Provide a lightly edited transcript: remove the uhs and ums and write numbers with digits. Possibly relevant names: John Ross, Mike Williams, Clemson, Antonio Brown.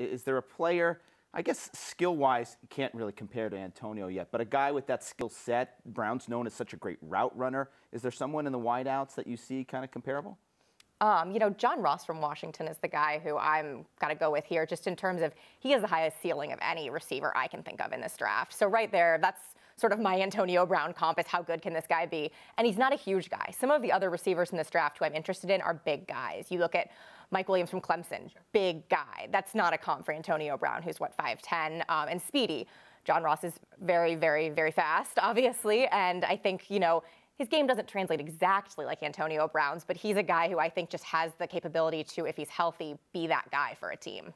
Is there a player, I guess skill-wise, you can't really compare to Antonio yet, but a guy with that skill set, Brown's known as such a great route runner. Is there someone in the wideouts that you see kind of comparable? You know, John Ross from Washington is the guy who I'm going to go with here, just in terms of he has the highest ceiling of any receiver I can think of in this draft. So right there, that's sort of my Antonio Brown comp, is how good can this guy be? And he's not a huge guy. Some of the other receivers in this draft who I'm interested in are big guys. You look at Mike Williams from Clemson, big guy. That's not a comp for Antonio Brown, who's, what, 5'10", and speedy. John Ross is very, very, very fast, obviously, and I think, you know, his game doesn't translate exactly like Antonio Brown's, but he's a guy who I think just has the capability to, if he's healthy, be that guy for a team.